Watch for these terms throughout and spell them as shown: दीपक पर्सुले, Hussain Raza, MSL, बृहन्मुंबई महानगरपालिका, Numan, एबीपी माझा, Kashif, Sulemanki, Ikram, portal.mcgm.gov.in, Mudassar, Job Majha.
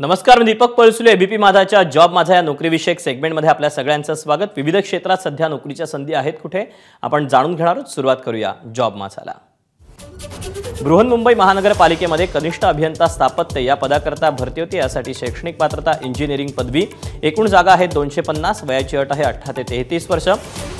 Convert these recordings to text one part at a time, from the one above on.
नमस्कार, मी दीपक पर्सुले। ABP माझाच्या job माझा या नोकरीविषयक सेगमेंटमध्ये आपल्या सगळ्यांचं स्वागत। विविध क्षेत्रात सध्या नोकरीच्या संधी आहेत कुठे आपण जाणून घेणार आहोत। सुरुवात करूया जॉब माझाला। बृहन्मुंबई महानगरपालिकेमध्ये कनिष्ठ अभियंता स्थापत्य या पदाकरता भरती होती। यासाठी शैक्षणिक पात्रता इंजिनिअरिंग पदवी। एकूण जागा आहेत 250। वयाची अट आहे 18 ते 33 वर्ष।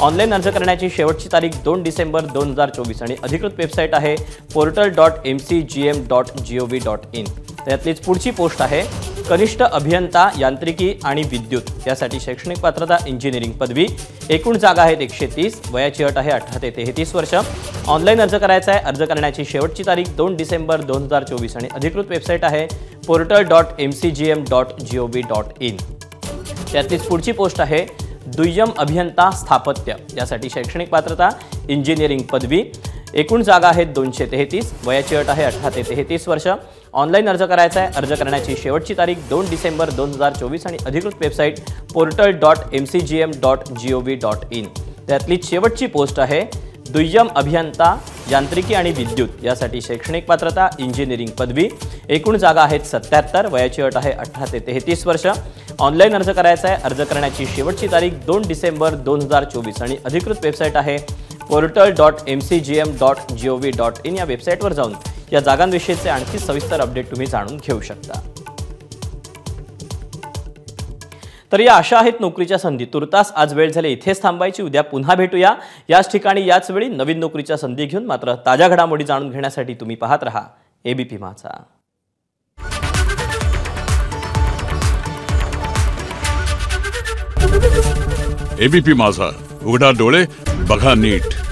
ऑनलाईन अर्ज करण्याची शेवटची तारीख 2 डिसेंबर 2024 आणि अधिकृत वेबसाईट आहे portal.mcgm.gov.in। त्यातलीच पुढची पोस्ट आहे कनिष्ठ अभियंता यांत्रिकी आणि विद्युत। यासाठी शैक्षणिक पात्रता इंजिनिअरिंग पदवी। एकूण जागा आहेत 130। वयाची अट आहे 18 ते 33 वर्ष। ऑनलाईन अर्ज करायचा आहे। अर्ज करण्याची शेवटची तारीख 2 डिसेंबर 2024 आणि अधिकृत वेबसाईट आहे portal.mcgm.gov.in। त्यातलीच पुढची पोस्ट आहे दुय्यम अभियंता स्थापत्य। यासाठी शैक्षणिक पात्रता इंजिनिअरिंग पदवी। एकूण जागा आहेत 233। वयाची अट आहे 18 ते 33 वर्ष। ऑनलाईन अर्ज करायचा आहे। अर्ज करण्याची शेवटची तारीख 2 डिसेंबर 2024 आणि अधिकृत वेबसाईट portal.mcgm.gov.in। त्यातली शेवटची पोस्ट आहे दुय्यम अभियंता यांत्रिकी आणि विद्युत। यासाठी शैक्षणिक पात्रता इंजिनिअरिंग पदवी। एकूण जागा आहेत 77। वयाची अट आहे 18 ते 33 वर्ष। ऑनलाईन अर्ज करायचा आहे। अर्ज करण्याची शेवटची तारीख 2 डिसेंबर 2024 आणि अधिकृत वेबसाईट आहे portal.mcgm.gov.in। या वेबसाईटवर जाऊन या जागांविषयीचे आणखी सविस्तर अपडेट तुम्ही जाणून घेऊ शकता। तर या अशा आहेत नोकरीच्या संधी। तुर्तास आज वेळ झाली इथेच थांबायची। उद्या पुन्हा भेटूया याच ठिकाणी याच वेळी नवीन नोकरीच्या संधी घेऊन। मात्र ताज्या घडामोडी जाणून घेण्यासाठी तुम्ही पाहत रहा एबीपी माझा। एबीपी माझा, उघडा डोळे बघा नीट।